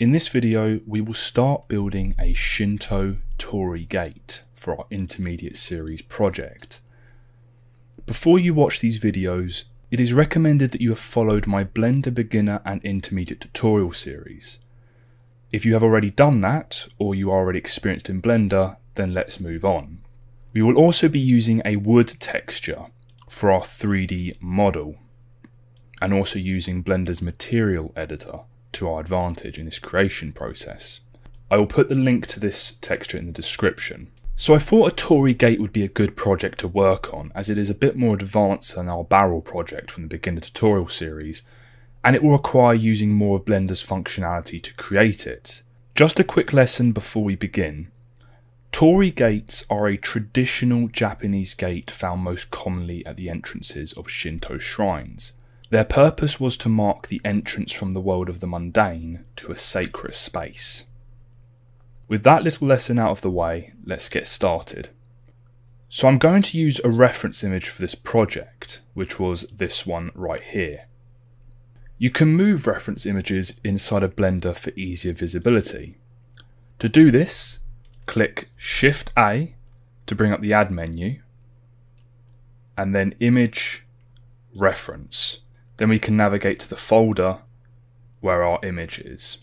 In this video, we will start building a Shinto Torii gate for our intermediate series project. Before you watch these videos, it is recommended that you have followed my Blender beginner and intermediate tutorial series. If you have already done that, or you are already experienced in Blender, then let's move on. We will also be using a wood texture for our 3D model, and also using Blender's Material Editor to our advantage in this creation process. I will put the link to this texture in the description. So I thought a Torii gate would be a good project to work on, as it is a bit more advanced than our barrel project from the beginner tutorial series, and it will require using more of Blender's functionality to create it. Just a quick lesson before we begin. Torii gates are a traditional Japanese gate found most commonly at the entrances of Shinto shrines. Their purpose was to mark the entrance from the world of the mundane to a sacred space. With that little lesson out of the way, let's get started. So I'm going to use a reference image for this project, which was this one right here. You can move reference images inside of Blender for easier visibility. To do this, click Shift A to bring up the add menu, and then Image, Reference. Then we can navigate to the folder where our image is.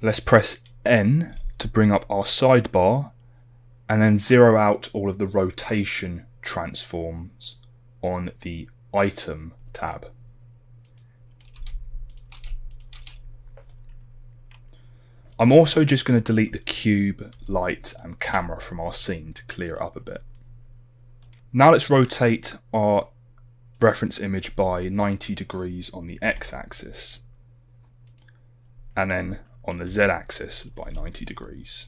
Let's press N to bring up our sidebar and then zero out all of the rotation transforms on the Item tab. I'm also just going to delete the cube, light and camera from our scene to clear it up a bit. Now let's rotate our reference image by 90 degrees on the x-axis, and then on the z-axis by 90 degrees.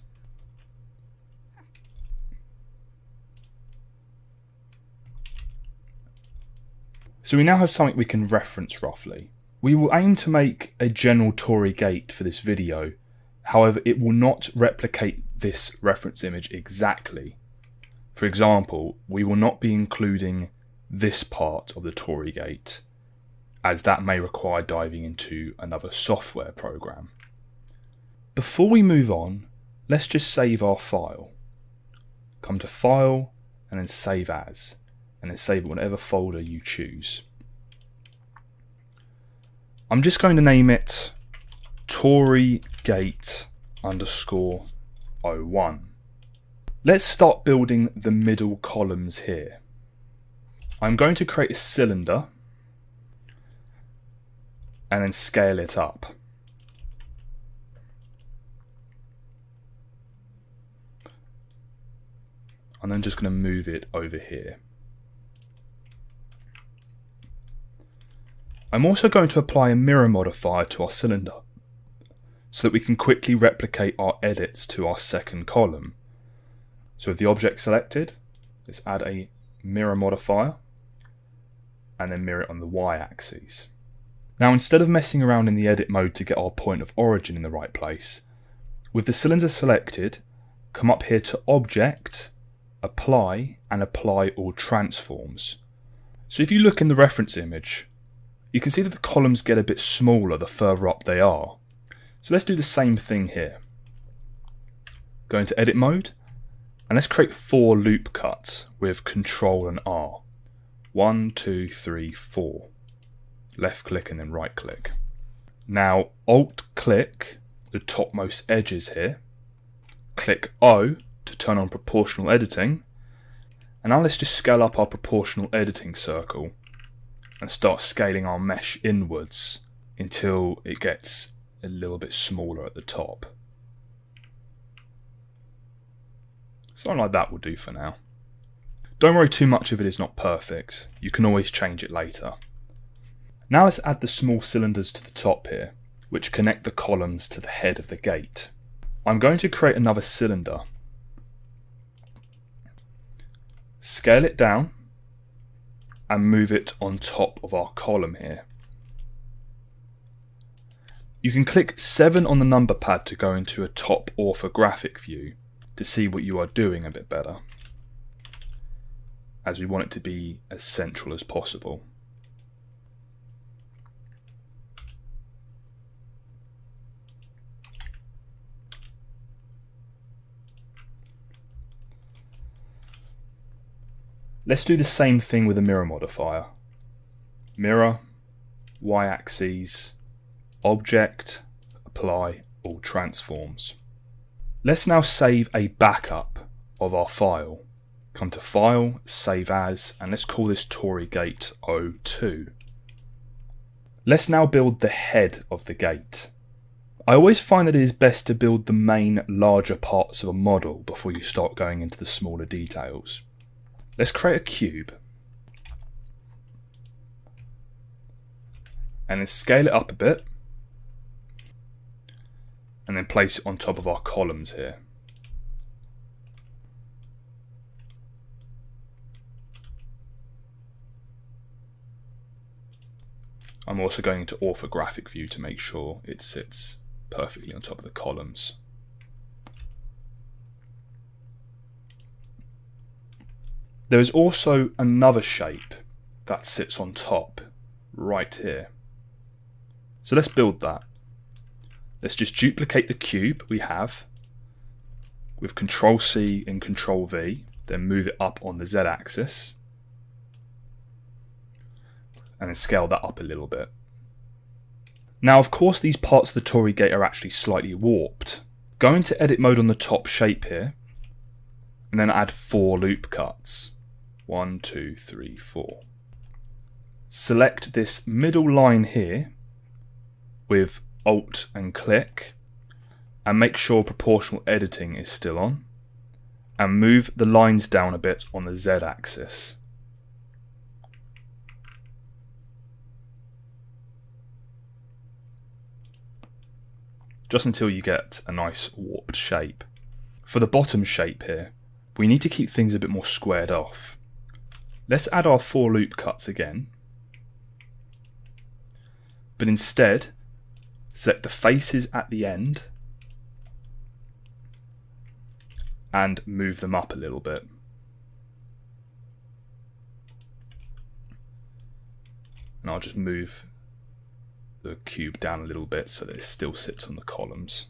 So we now have something we can reference roughly. We will aim to make a general Torii gate for this video, however it will not replicate this reference image exactly. For example, we will not be including this part of the Torii gate, as that may require diving into another software program. Before we move on, let's just save our file. Come to File and then Save As, and then save it whatever folder you choose. I'm just going to name it Torii gate _ 01. Let's start building the middle columns here. I'm going to create a cylinder and then scale it up. And then just going to move it over here. I'm also going to apply a mirror modifier to our cylinder so that we can quickly replicate our edits to our second column. So with the object selected, let's add a mirror modifier and then mirror it on the y-axis. Now instead of messing around in the edit mode to get our point of origin in the right place, with the cylinder selected, come up here to Object, Apply, and Apply All Transforms. So if you look in the reference image, you can see that the columns get a bit smaller the further up they are. So let's do the same thing here. Go into edit mode, and let's create 4 loop cuts with Control and R. 1, 2, 3, 4. Left click and then right click. Now Alt click the topmost edges here. Click O to turn on proportional editing. And now let's just scale up our proportional editing circle and start scaling our mesh inwards until it gets a little bit smaller at the top. Something like that will do for now. Don't worry too much if it is not perfect. You can always change it later. Now let's add the small cylinders to the top here, which connect the columns to the head of the gate. I'm going to create another cylinder. Scale it down and move it on top of our column here. You can click 7 on the number pad to go into a top orthographic view to see what you are doing a bit better, as we want it to be as central as possible. Let's do the same thing with the mirror modifier. Mirror, y-axis, object, apply all transforms. Let's now save a backup of our file. Come to File, Save As, and let's call this Torii Gate 02. Let's now build the head of the gate. I always find that it is best to build the main, larger parts of a model before you start going into the smaller details. Let's create a cube and then scale it up a bit and then place it on top of our columns here. I'm also going into orthographic view to make sure it sits perfectly on top of the columns. There is also another shape that sits on top right here. So let's build that. Let's just duplicate the cube we have with Control C and Control V, then move it up on the Z axis and then scale that up a little bit. Now, of course, these parts of the Torii gate are actually slightly warped. Go into edit mode on the top shape here, and then add 4 loop cuts. 1, 2, 3, 4. Select this middle line here with Alt and click, and make sure proportional editing is still on, and move the lines down a bit on the Z axis. Just until you get a nice warped shape. For the bottom shape here, we need to keep things a bit more squared off. Let's add our 4 loop cuts again, but instead select the faces at the end and move them up a little bit. And I'll just move the cube down a little bit so that it still sits on the columns.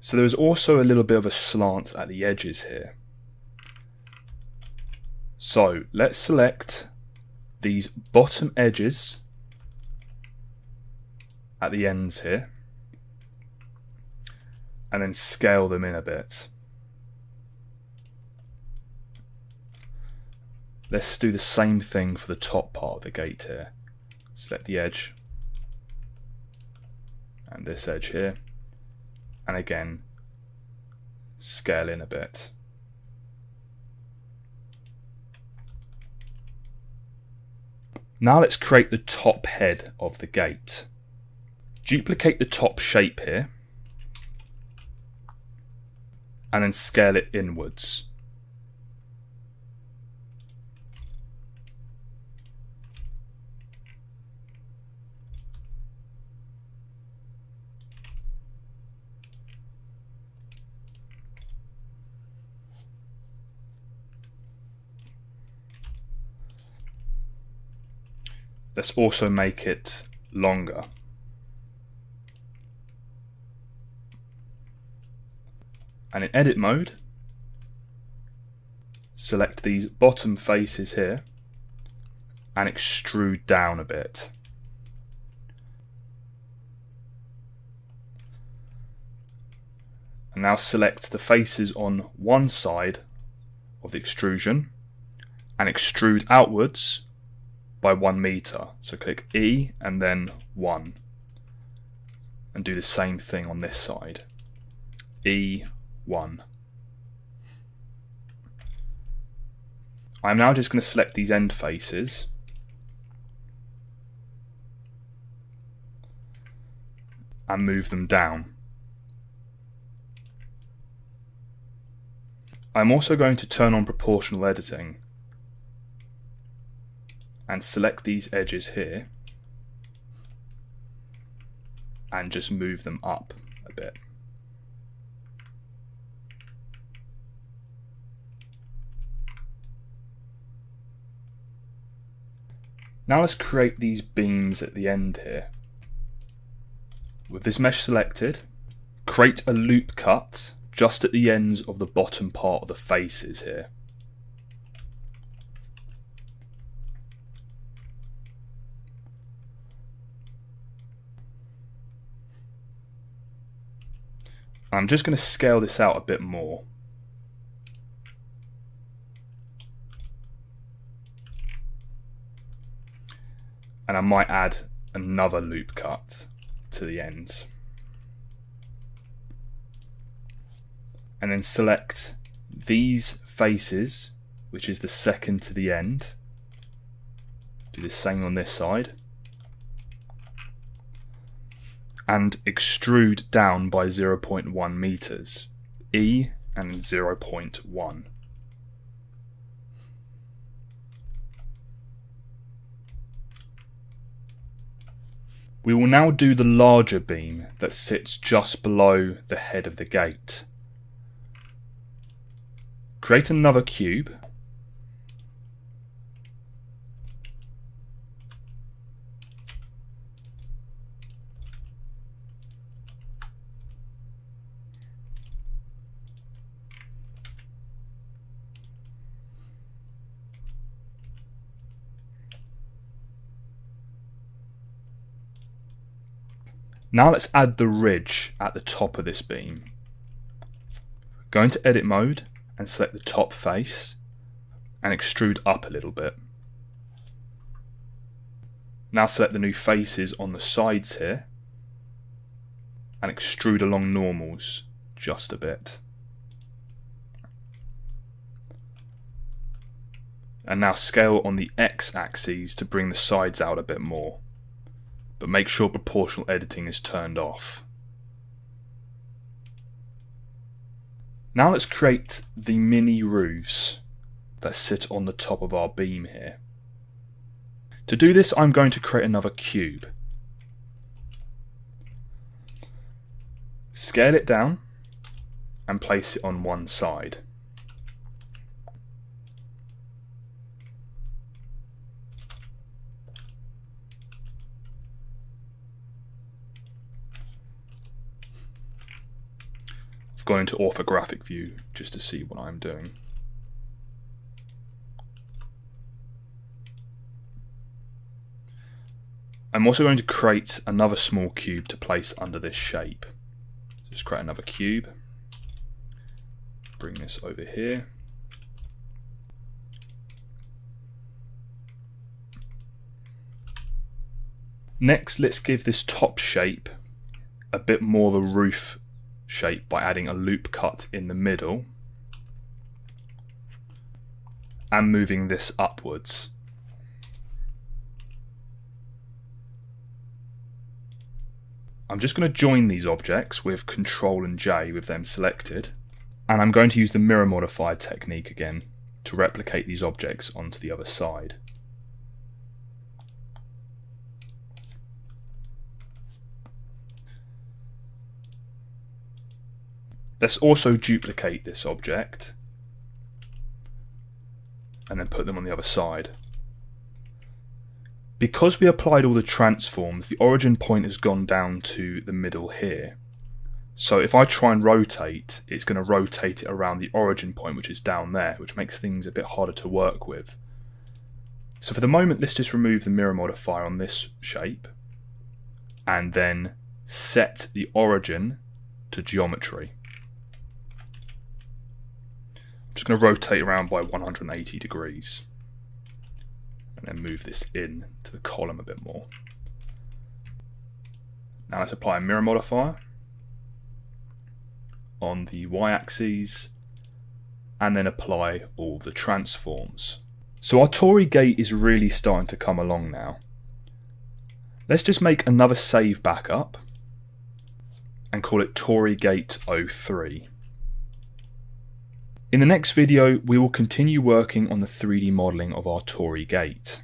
So there is also a little bit of a slant at the edges here. So let's select these bottom edges at the ends here and then scale them in a bit. Let's do the same thing for the top part of the gate here. Select the edge and this edge here, and again scale in a bit. Now let's create the top head of the gate. Duplicate the top shape here and then scale it inwards. Let's also make it longer. And in edit mode, select these bottom faces here and extrude down a bit. And now select the faces on one side of the extrusion and extrude outwards by 1 meter. So click E and then 1. And do the same thing on this side. E, 1. I'm now just going to select these end faces and move them down. I'm also going to turn on proportional editing and select these edges here and just move them up a bit. Now let's create these beams at the end here. With this mesh selected, create a loop cut just at the ends of the bottom part of the faces here. I'm just going to scale this out a bit more. And I might add another loop cut to the ends. And then select these faces, which is the second to the end. Do the same on this side. And extrude down by 0.1 meters. E and 0.1. We will now do the larger beam that sits just below the head of the gate. Create another cube. Now let's add the ridge at the top of this beam. Go into edit mode and select the top face and extrude up a little bit. Now select the new faces on the sides here and extrude along normals just a bit. And now scale on the X axis to bring the sides out a bit more. But make sure proportional editing is turned off. Now let's create the mini roofs that sit on the top of our beam here. To do this, I'm going to create another cube. Scale it down and place it on one side. Going into orthographic view just to see what I'm doing. I'm also going to create another small cube to place under this shape. Just create another cube. Bring this over here. Next, let's give this top shape a bit more of a roof shape by adding a loop cut in the middle and moving this upwards. I'm just going to join these objects with Ctrl and J with them selected, and I'm going to use the mirror modifier technique again to replicate these objects onto the other side. Let's also duplicate this object and then put them on the other side. Because we applied all the transforms, the origin point has gone down to the middle here. So if I try and rotate, it's going to rotate it around the origin point, which is down there, which makes things a bit harder to work with. So for the moment, let's just remove the mirror modifier on this shape and then set the origin to geometry. Just going to rotate around by 180 degrees and then move this in to the column a bit more. Now let's apply a mirror modifier on the y-axis and then apply all the transforms. So our Torii gate is really starting to come along now. Let's just make another save backup and call it Torii Gate 03. In the next video, we will continue working on the 3D modelling of our Torii gate.